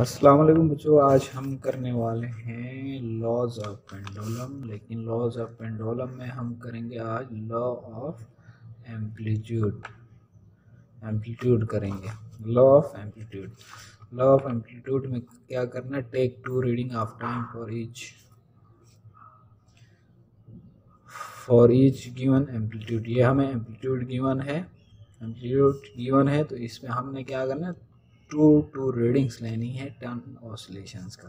अस्सलाम वालेकुम बच्चों, आज हम करने वाले हैं लॉज ऑफ पेंडुलम। लेकिन लॉज ऑफ पेंडुलम में हम करेंगे आज लॉ ऑफ एम्पलीट्यूड करेंगे। लॉ ऑफ एम्पलीट्यूड में क्या करना है, take 2 reading of time for each given amplitude. ये हमें एम्पलीट्यूड गिवन है तो इसमें हमने क्या करना है, 2 रीडिंग्स लेनी है टाइम ऑसिलेशंस का।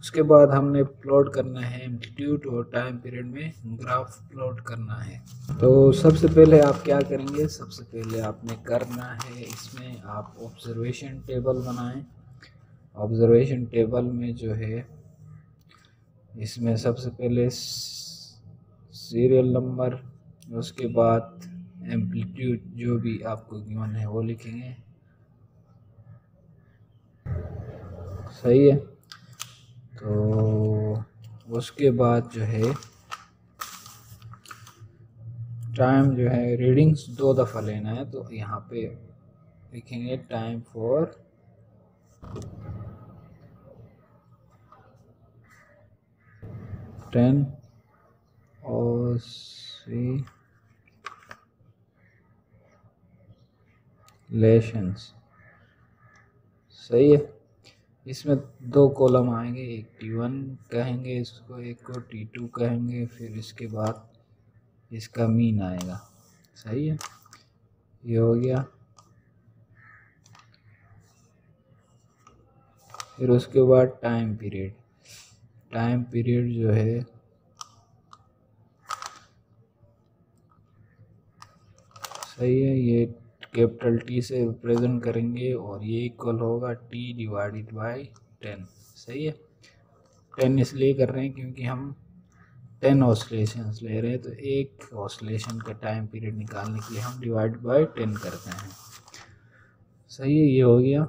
उसके बाद हमने प्लॉट करना है एम्पलीट्यूड और टाइम पीरियड में ग्राफ प्लॉट करना है। तो सबसे पहले आप क्या करेंगे, सबसे पहले आपने करना है इसमें आप ऑब्जर्वेशन टेबल बनाएं। ऑब्जर्वेशन टेबल में जो है इसमें सबसे पहले सीरियल नंबर, उसके बाद एम्पलीट्यूड जो भी आपको गिवन है वो लिखेंगे। सही है, तो उसके बाद जो है टाइम जो है रीडिंग्स 2 दफ़ा लेना है। तो यहाँ पे लिखेंगे टाइम फॉर टेन और ऑसिलेशंस। सही है, इसमें 2 कॉलम आएंगे, एक T1 कहेंगे इसको, एक को T2 कहेंगे, फिर इसके बाद इसका मीन आएगा। सही है, ये हो गया। फिर उसके बाद टाइम पीरियड। टाइम पीरियड जो है सही है, ये कैपिटल T से रिप्रेजेंट करेंगे और ये इक्वल होगा T/10। सही है, 10 इसलिए कर रहे हैं क्योंकि हम 10 ऑसिलेशंस ले रहे हैं, तो एक ऑसिलेशन का टाइम पीरियड निकालने के लिए हम डिवाइड बाय 10 करते हैं। सही है, ये हो गया।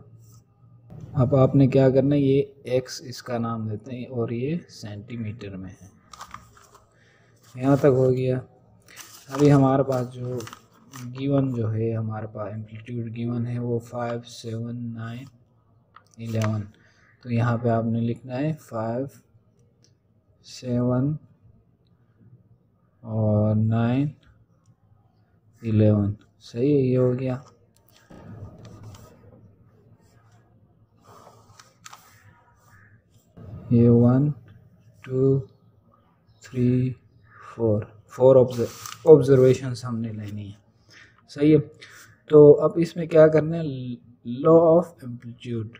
अब आपने क्या करना है, ये x इसका नाम देते हैं और ये सेंटीमीटर में है। यहाँ तक हो गया। अभी हमारे पास जो गिवन जो है, हमारे पास एम्पलीट्यूड गिवन है वो 5, 7, 9, 11। तो यहाँ पे आपने लिखना है 5, 7 और 9, 11। सही है, ये हो गया। ये 1, 2, 3, 4 ऑब्जर्वेशंस हमने लेनी है। सही है, तो अब इसमें क्या करना है, law of amplitude.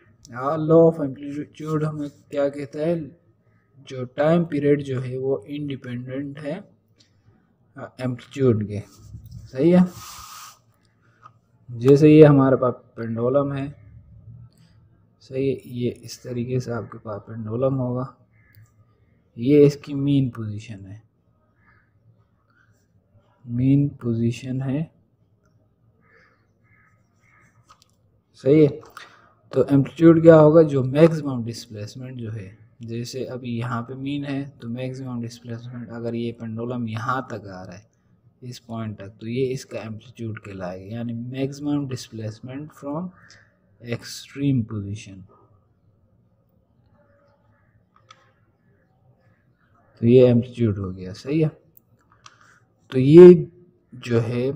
Law of amplitude हमें क्या कहता है, जो टाइम पीरियड जो है वो इंडिपेंडेंट है एम्पलीट्यूड के। सही है, जैसे ये हमारे पास पेंडुलम है। सही है, ये इस तरीके से आपके पास पेंडुलम होगा, ये इसकी मीन पोजीशन है, सही है। तो एम्पलीट्यूड क्या होगा, जो मैक्सिमम डिस्प्लेसमेंट जो है, जैसे अभी यहाँ पे मीन है तो मैक्सिमम डिस्प्लेसमेंट अगर ये पेंडुलम यहाँ तक आ रहा है, इस पॉइंट तक, तो ये इसका एम्पलीट्यूड कहलाएगा, यानी maximum displacement from extreme position. तो ये एम्पलीट्यूड हो गया। सही है, तो ये जो है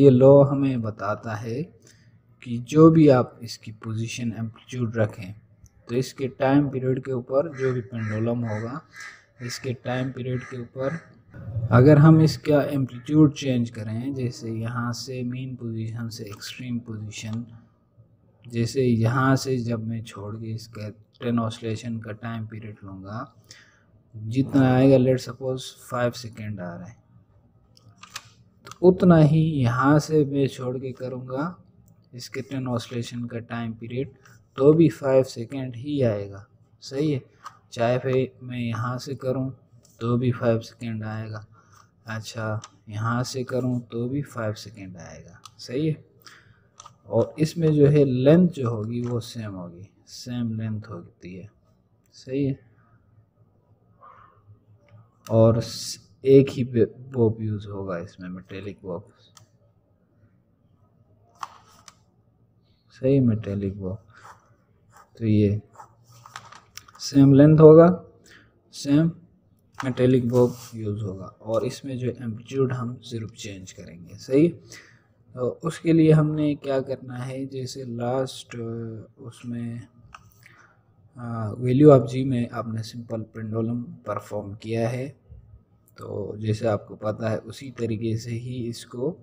ये लॉ हमें बताता है कि जो भी आप इसकी पोजीशन एम्पलीट्यूड रखें तो इसके टाइम पीरियड के ऊपर जो भी पेंडुलम होगा, इसके टाइम पीरियड के ऊपर अगर हम इसका एम्पलीट्यूड चेंज करें, जैसे यहाँ से मीन पोजीशन से एक्सट्रीम पोजीशन, जैसे यहाँ से जब मैं छोड़ के इसका 10 ऑसिलेशन का टाइम पीरियड लूँगा, जितना आएगा, लेट सपोज 5 सेकेंड आ रहा है, तो उतना ही यहाँ से मैं छोड़ के करूँगा इसके 10 ऑसिलेशन का टाइम पीरियड, तो भी 5 सेकेंड ही आएगा। सही है, चाहे फिर मैं यहाँ से करूँ तो भी 5 सेकेंड आएगा, अच्छा यहाँ से करूँ तो भी 5 सेकेंड आएगा। सही है, और इसमें जो है लेंथ जो होगी वो सेम होगी, सेम लेंथ होती है। सही है, और एक ही बॉब यूज़ होगा इसमें, मेटेलिक बॉब। सही, मेटेलिक बॉब। तो ये सेम लेंथ होगा, सेम मेटेलिक बॉब यूज़ होगा। और इसमें जो एम्पलीट्यूड हम सिर्फ चेंज करेंगे, सही। तो उसके लिए हमने क्या करना है, जैसे लास्ट उसमें वैल्यू ऑफ जी में आपने सिंपल पेंडुलम परफॉर्म किया है, तो जैसे आपको पता है उसी तरीके से ही इसको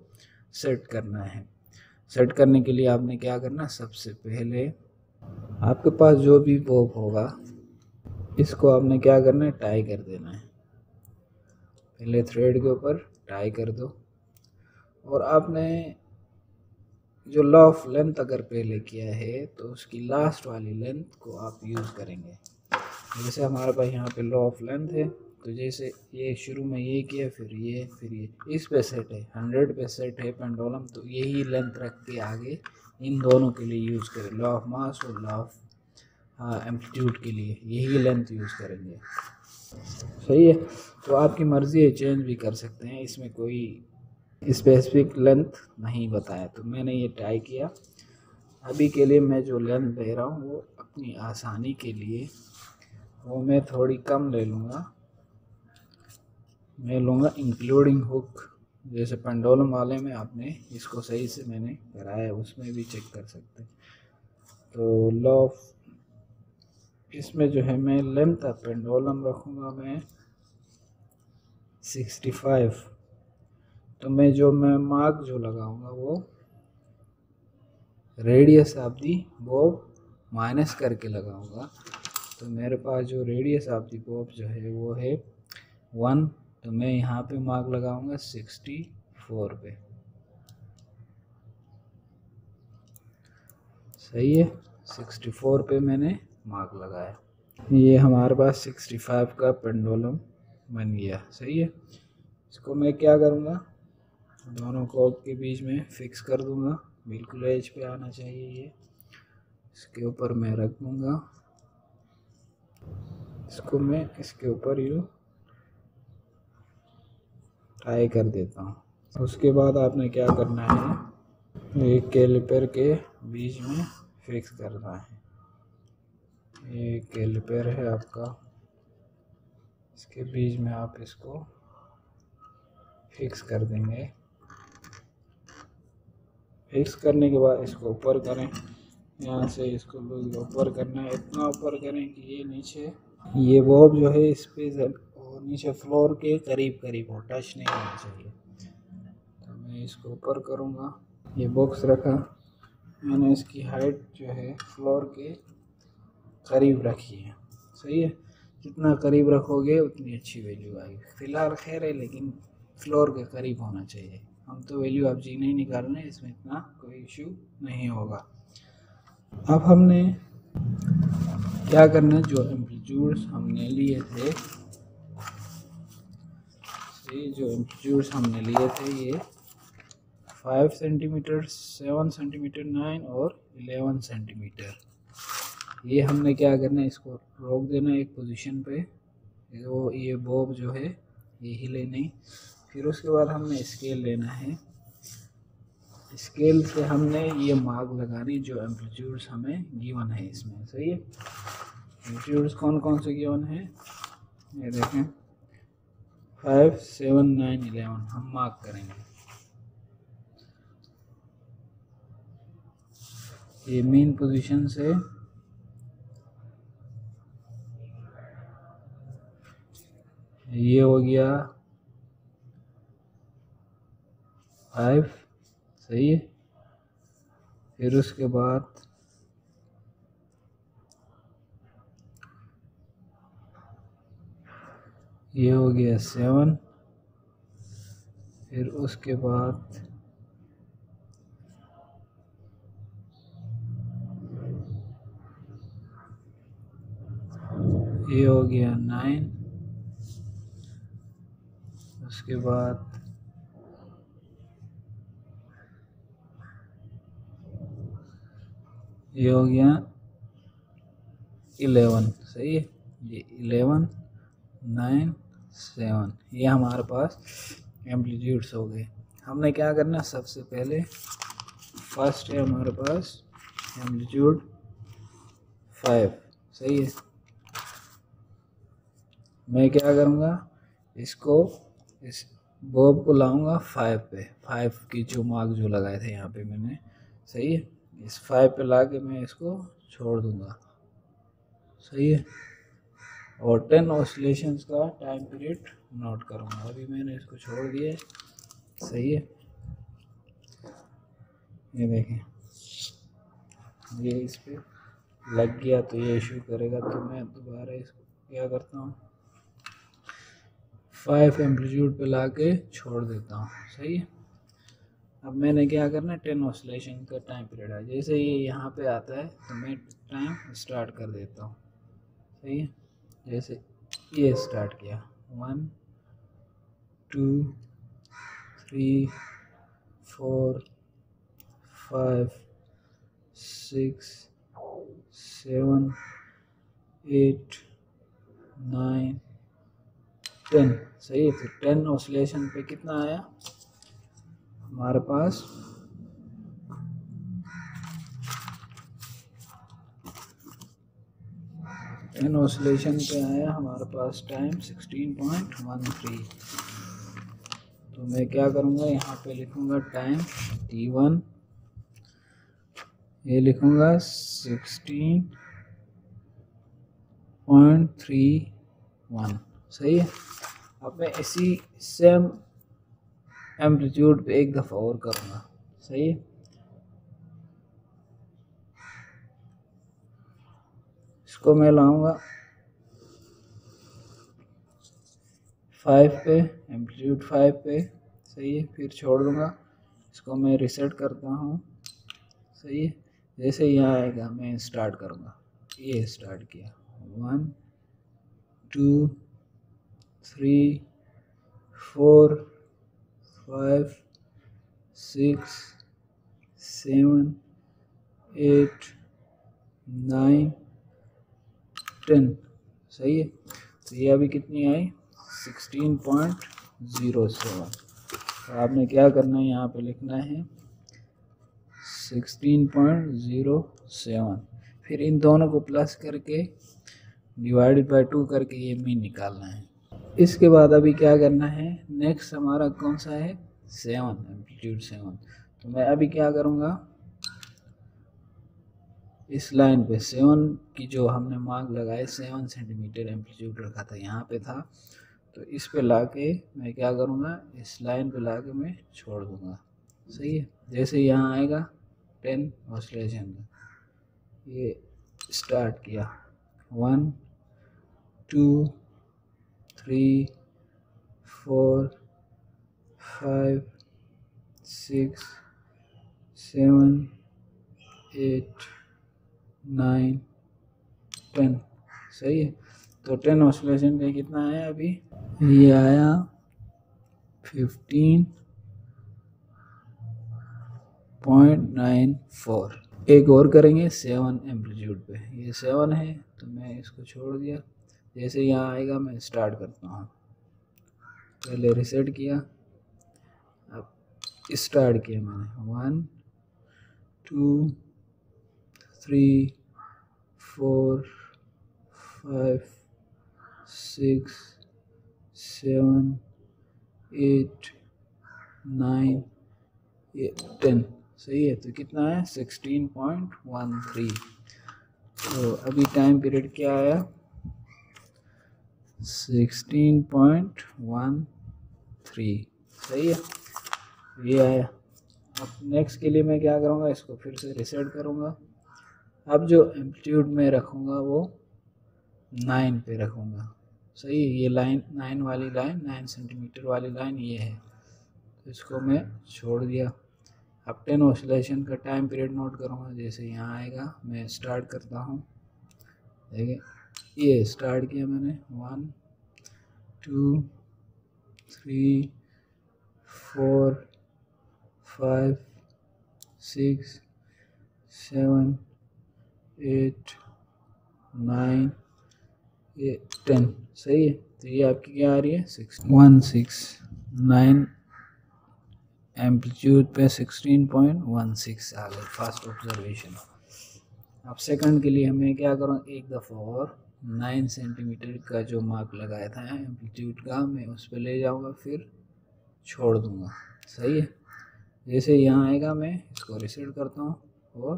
सेट करना है। सेट करने के लिए आपने क्या करना, सबसे पहले आपके पास जो भी बॉब होगा इसको आपने क्या करना है, टाई कर देना है। पहले थ्रेड के ऊपर टाई कर दो। और आपने जो लॉ ऑफ लेंथ अगर पहले किया है तो उसकी लास्ट वाली लेंथ को आप यूज़ करेंगे। जैसे हमारे पास यहाँ पे लॉ ऑफ लेंथ है, तो जैसे ये शुरू में ये किया, फिर ये इस पे सेट है, 100 पे सेट है पेंडुलम, तो यही लेंथ रख के आगे इन दोनों के लिए यूज़ करें, लॉ ऑफ मास और लॉ ऑफ एम्पलीट्यूड के लिए यही लेंथ यूज़ करेंगे, सही है। तो आपकी मर्ज़ी है, चेंज भी कर सकते हैं, इसमें कोई स्पेसिफिक लेंथ नहीं बताया। तो मैंने ये टाई किया, अभी के लिए मैं जो लेंथ दे रहा हूँ वो अपनी आसानी के लिए वो मैं थोड़ी कम ले लूँगा। मैं लूँगा इंक्लूडिंग हुक, जैसे पेंडुलम वाले में आपने इसको सही से मैंने कराया, उसमें भी चेक कर सकते हैं। तो लॉ ऑफ इसमें जो है मैं लेंथ ऑफ पेंडुलम रखूँगा मैं 65। तो मैं मार्क जो लगाऊंगा वो radius of the bob minus करके लगाऊंगा। तो मेरे पास जो रेडियस ऑफ दी बॉब जो है वो है 1, तो मैं यहाँ पे मार्क लगाऊंगा 64 पे, सही है। 64 पे मैंने मार्क लगाया। ये हमारे पास 65 का पेंडुलम बन गया, सही है। इसको मैं क्या करूँगा, दोनों कॉर्ड के बीच में फिक्स कर दूंगा, बिल्कुल एज पे आना चाहिए ये। इसके ऊपर मैं रख दूंगा, इसको मैं इसके ऊपर यूँ टाई कर देता हूँ। उसके बाद आपने क्या करना है, एक कैलिपर के बीच में फिक्स करना है। ये कैलिपर है आपका, इसके बीच में आप इसको फिक्स कर देंगे। फिक्स करने के बाद इसको ऊपर करें, यहाँ से इसको ऊपर करना है, इतना ऊपर करें कि ये नीचे ये बॉब जो है इस पर नीचे फ्लोर के करीब हो, टच नहीं होना चाहिए। तो मैं इसको ऊपर करूँगा। ये बॉक्स रखा मैंने, इसकी हाइट जो है फ्लोर के करीब रखी है, सही है। जितना करीब रखोगे उतनी अच्छी वैल्यू आएगी। फ़िलहाल खैर है, लेकिन फ्लोर के करीब होना चाहिए। हम तो वैल्यू आप जी नहीं निकाल रहे हैं, इसमें इतना कोई इशू नहीं होगा। अब हमने क्या करना है, जो एम्पलीट्यूड्स हमने लिए थे ये 5 सेंटीमीटर, 7 सेंटीमीटर, 9 और 11 सेंटीमीटर। ये हमने क्या करना है, इसको रोक देना एक पोजीशन पे, वो ये बॉब जो है यही लेनी। फिर उसके बाद हमने स्केल लेना है, स्केल से हमने ये मार्क लगानी जो एम्पलीट्यूड्स हमें गिवन है इसमें, सही है। एम्पलीट्यूड्स कौन कौन से गिवन है ये देखें, 5, 7, 9, 11 हम मार्क करेंगे। ये मेन पोजीशन से ये हो गया 5, सही है। फिर उसके बाद ये हो गया 7, फिर उसके बाद ये हो गया 9, उसके बाद ये हो गया 11, सही है। ये 11, 9, 7 ये हमारे पास एम्पलीट्यूड्स हो गए। हमने क्या करना, सबसे पहले फर्स्ट है हमारे पास एम्पलीट्यूड फाइव। सही है। मैं क्या करूँगा, इसको इस बॉब को लाऊंगा फाइव पे, फाइव की जो मार्क जो लगाए थे यहाँ पे मैंने, सही है, इस फाइव पे ला के मैं इसको छोड़ दूंगा। सही है। और 10 ऑसिलेशंस का टाइम पीरियड नोट करूँगा। अभी मैंने इसको छोड़ दिया। सही है। ये देखें, ये इस पर लग गया तो ये इशू करेगा, तो मैं दोबारा इसको क्या करता हूँ, फाइव एम्पलीट्यूड पे ला के छोड़ देता हूँ। सही है। अब मैंने क्या करना है, 10 ऑसिलेशन का टाइम पीरियड है, जैसे ये यहाँ पे आता है तो मैं टाइम स्टार्ट कर देता हूँ। सही है। जैसे ये स्टार्ट किया, 1 2 3 4 5 6 7 8 9 10। सही है। तो 10 ऑसिलेशन पे कितना आया हमारे पास, 10 ऑसिलेशन पे आया हमारे पास टाइम 16.13। तो मैं क्या करूँगा, यहाँ पे लिखूँगा टाइम T1, ये लिखूँगा 16.31। सही है। अब मैं इसी सेम एम्पलीट्यूड पे एक दफ़ा और करूँगा। सही है। इसको मैं लाऊंगा फाइव पे, एम्पलीट्यूड फाइव पे। सही है। फिर छोड़ दूँगा। इसको मैं रिसेट करता हूँ। सही है। जैसे यहाँ आएगा मैं स्टार्ट करूँगा। ये स्टार्ट किया, 1 2 3 4 5 6 7 8 9 10। सही है। तो ये अभी कितनी आई, 16.07। तो आपने क्या करना है, यहाँ पे लिखना है 16.07, फिर इन दोनों को प्लस करके डिवाइडेड बाय 2 करके ये मीन निकालना है। इसके बाद अभी क्या करना है, नेक्स्ट हमारा कौन सा है, 7, एम्पलीट्यूड 7। तो मैं अभी क्या करूँगा, इस लाइन पे 7 की जो हमने मार्क लगाए, 7 सेंटीमीटर एम्पलीट्यूड रखा था, यहाँ पे था, तो इस पे लाके मैं क्या करूँगा, इस लाइन पे लाके मैं छोड़ दूँगा। सही है। जैसे यहाँ आएगा 10 ऑसिलेशन, ये स्टार्ट किया, 1 2 3 4 5 6 7 8 9 10। सही है। तो 10 ऑसिलेशन का कितना आया अभी, ये आया 15.94। एक और करेंगे 7 एम्पलीट्यूड पे, ये 7 है तो मैं इसको छोड़ दिया। जैसे यहाँ आएगा मैं स्टार्ट करता हूँ, पहले रिसेट किया, अब स्टार्ट किया मैंने, 1 2 3 4 5 6 7 8 9 10। सही है। तो कितना है, 16.13। तो अभी टाइम पीरियड क्या आया, 16.13। सही है। ये आया। अब नेक्स्ट के लिए मैं क्या करूँगा, इसको फिर से रिसेट करूँगा। अब जो एम्पलीट्यूड में रखूँगा वो 9 पे रखूँगा। सही है। ये लाइन 9 वाली लाइन, 9 सेंटीमीटर वाली लाइन ये है, तो इसको मैं छोड़ दिया। अब 10 ऑसिलेशन का टाइम पीरियड नोट करूँगा। जैसे यहाँ आएगा मैं स्टार्ट करता हूँ। देखिए ये स्टार्ट किया मैंने, 1 2 3 4 5 6 7 8 9 10। सही है। तो ये आपकी क्या आ रही है, 16.9 एम्पलीट्यूड पे 16.16 आ गई, फास्ट ऑब्जर्वेशन। अब सेकंड के लिए हमें क्या करूँ, एक दफ़ा और 9 सेंटीमीटर का जो मार्क लगाया था एम्पलीट्यूड का, मैं उस पर ले जाऊँगा फिर छोड़ दूँगा। सही है। जैसे यहाँ आएगा मैं इसको रिसेट करता हूँ और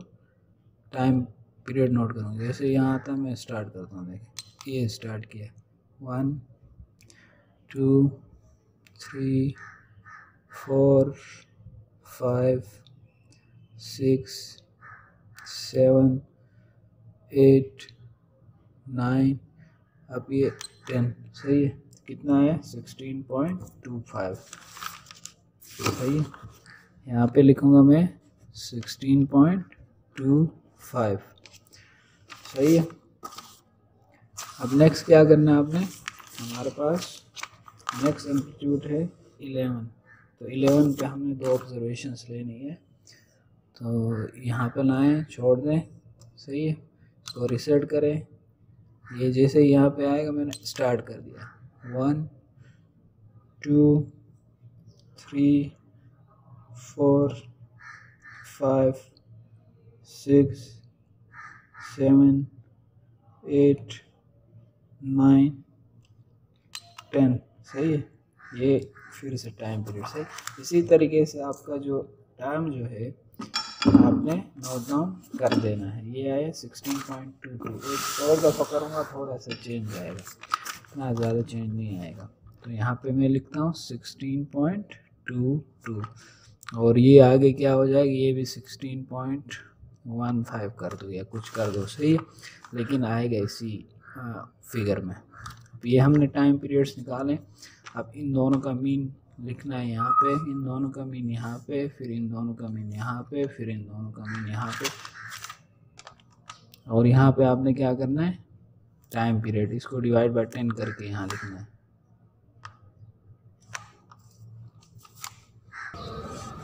टाइम पीरियड नोट करूँगा। जैसे यहाँ आता है मैं स्टार्ट करता हूँ। देखिए ये स्टार्ट किया, 1 2 3 4 5 6 7 8 9, अब ये 10। सही है। कितना है, 16.25। सही है। यहाँ पे लिखूँगा मैं 16.25। सही है। अब नेक्स्ट क्या करना है आपने, हमारे पास नेक्स्ट एम्पलीट्यूड है 11, तो 11 पे हमने 2 ऑब्जर्वेशंस लेनी है। तो यहाँ पे लाएँ, छोड़ दें। सही है। इसको रिसेट करें। ये जैसे यहाँ पे आएगा मैंने स्टार्ट कर दिया, 1 2 3 4 5 6 7 8 9 10। सही है। ये फिर से टाइम पीरियड से इसी तरीके से आपका जो टाइम जो है आपने नोट डाउन कर देना है। ये आया 16.22। एक और दफ़ा करूँगा, थोड़ा सा चेंज आएगा, इतना ज़्यादा चेंज नहीं आएगा। तो यहाँ पे मैं लिखता हूँ 16.22 और ये आगे क्या हो जाएगी, ये भी 16.15 कर दो या कुछ कर दो। सही है। लेकिन आएगा इसी फिगर में। ये हमने टाइम पीरियड्स निकालें। अब इन दोनों का मीन लिखना है यहाँ पे, इन दोनों का मीन यहाँ पे, फिर इन दोनों का मीन यहाँ पे, फिर इन दोनों का मीन यहाँ पे। और यहाँ पे आपने क्या करना है, टाइम पीरियड इसको डिवाइड बाय 10 करके यहाँ लिखना है।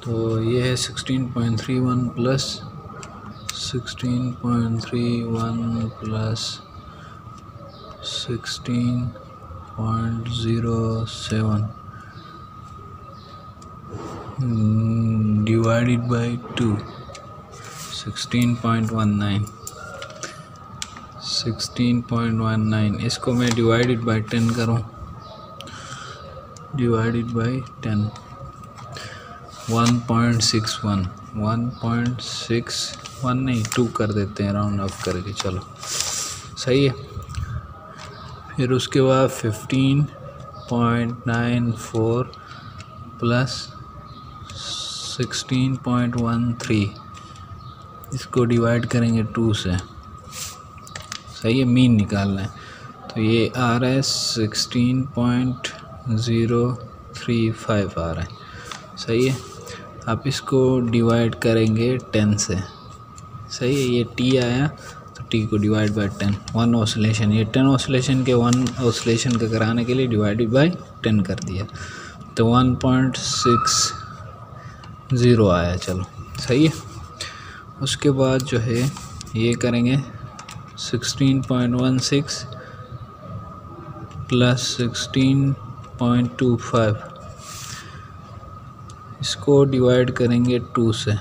तो ये है 16.31 प्लस 16.31 प्लस 16.07 डिवाइडेड बाय 2, 16.19। 16.19 इसको मैं डिवाइडेड बाय 10 करूँ, डिवाइडेड बाय 10, 1.61, 1.61 नहीं 2 कर देते हैं राउंड अप करके, चलो। सही है। फिर उसके बाद 15.94 प्लस 16.13 इसको डिवाइड करेंगे 2 से। सही है। मीन निकालना है। तो ये आ रहा है 16.035 आ रहा है। सही है। आप इसको डिवाइड करेंगे 10 से। सही है। ये टी आया तो टी को डिवाइड बाय 10, 1 ऑसिलेशन। ये 10 ऑसिलेशन के 1 ऑसिलेशन का कराने के लिए डिवाइडेड बाय 10 कर दिया, तो 1.60 आया। चलो। सही है। उसके बाद जो है ये करेंगे 16.16 प्लस 16.25 इसको डिवाइड करेंगे 2 से,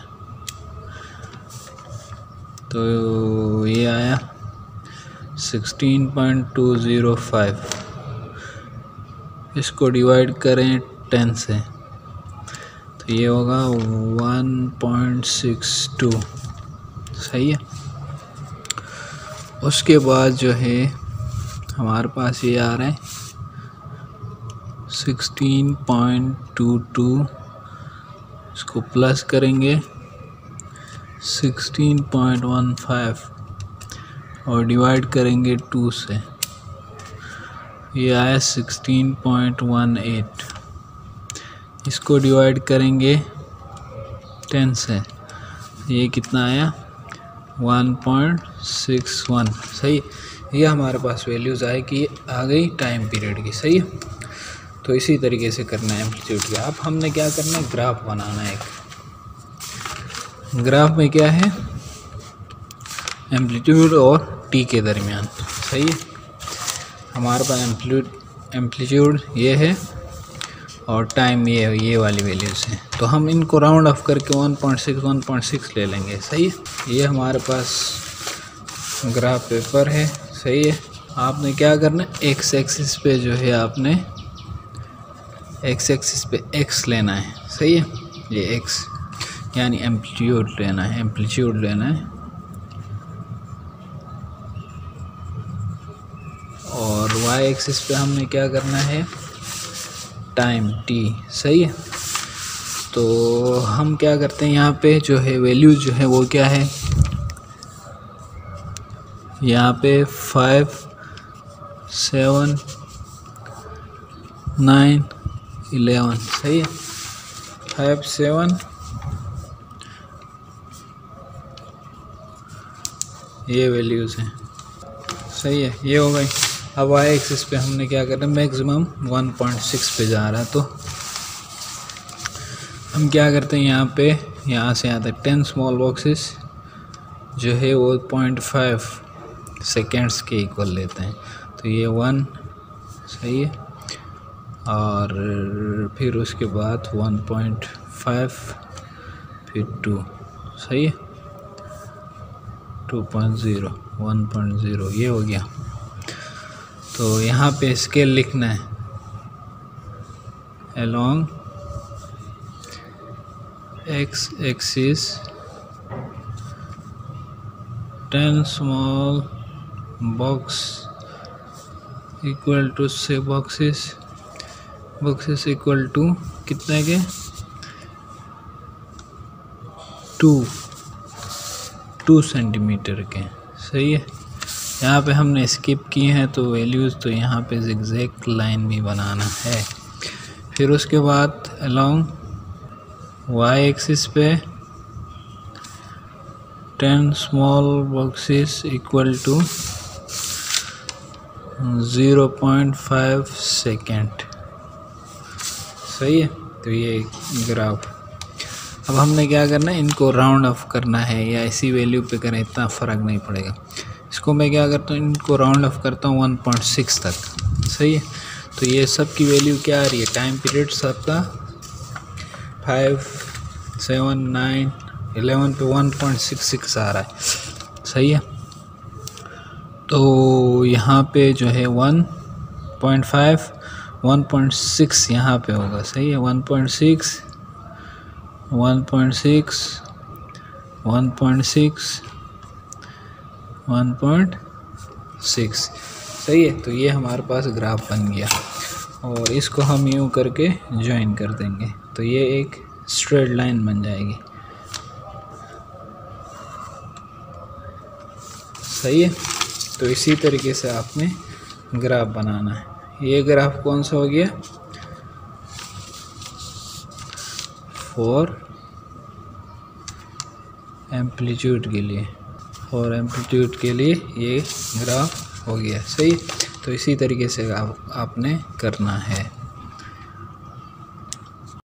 तो ये आया 16.205 इसको डिवाइड करें 10 से, तो ये होगा 1.62। सही है। उसके बाद जो है हमारे पास ये आ रहा है 16.22 इसको प्लस करेंगे 16.15 और डिवाइड करेंगे 2 से, ये आया 16.18 इसको डिवाइड करेंगे 10 से, ये कितना आया 1.61। सही। ये हमारे पास वैल्यूज़ आए कि आ गई टाइम पीरियड की। सही है। तो इसी तरीके से करना है एम्पलीट्यूड का। अब हमने क्या करना है, ग्राफ बनाना है। एक ग्राफ में क्या है, एम्पलीट्यूड और टी के दरमियान। सही है। हमारे पास एम्पलीट्यूड ये है और टाइम ये वाली वैल्यूज़ है, तो हम इनको राउंड ऑफ करके 1.6 ले लेंगे। सही है। ये हमारे पास ग्राफ पेपर है, सही है। आपने क्या करना है, एक्स एक्सिस पे जो है आपने एक्स एक्सिस पे एक्स लेना है, सही है। ये एक्स यानी एम्पलीट्यूड लेना है, एम्पलीट्यूड लेना है। और वाई एक्सिस पे हमने क्या करना है, टाइम टी, सही है। तो हम क्या करते हैं यहाँ पे जो है वैल्यूज जो है वो क्या है, यहाँ पे 5 7 9 11, सही है। 5 7 ये वैल्यूज़ हैं, सही है, ये हो गई। अब वाई एक्सिस पे हमने क्या करना है, मैक्सिमम 1.6 पे जा रहा है। तो हम क्या करते हैं यहाँ पे, यहाँ से यहाँ तक 10 स्मॉल बॉक्सेस जो है वो 0.5 सेकेंड्स के इक्वल लेते हैं। तो ये 1, सही है। और फिर उसके बाद 1.5, फिर 2, सही है, 2.0, 1.0, ये हो गया। तो यहाँ पे स्केल लिखना है along x axis 10 small box equal to 6 boxes equal to कितने के 2 सेंटीमीटर के, सही है। यहाँ पे हमने स्किप किए हैं तो वैल्यूज़, तो यहाँ पे जिगजैग लाइन भी बनाना है। फिर उसके बाद अलॉन्ग वाई एक्सिस पे 10 small boxes equal to 0.5 second, सही है। तो ये ग्राफ, अब हमने क्या करना है, इनको राउंड ऑफ करना है या इसी वैल्यू पे करें, इतना फ़र्क नहीं पड़ेगा। इसको मैं क्या करता हूँ, इनको राउंड ऑफ करता हूँ 1.6 तक, सही है। तो ये सब की वैल्यू क्या आ रही है, टाइम पीरियड सबका 5 7 9 11 पे 1.66 आ रहा है, सही है। तो यहाँ पे जो है 1.5 1.6 यहाँ पे होगा, सही है। 1.6 1.6 1.6 1.6, सही है। तो ये हमारे पास ग्राफ बन गया और इसको हम यूँ करके ज्वाइन कर देंगे तो ये एक स्ट्रेट लाइन बन जाएगी, सही है। तो इसी तरीके से आपने ग्राफ बनाना है। ये ग्राफ कौन सा हो गया, 4 एम्पलीट्यूड के लिए, 4 एम्पलीट्यूड के लिए ये ग्राफ हो गया, सही। तो इसी तरीके से आपने करना है।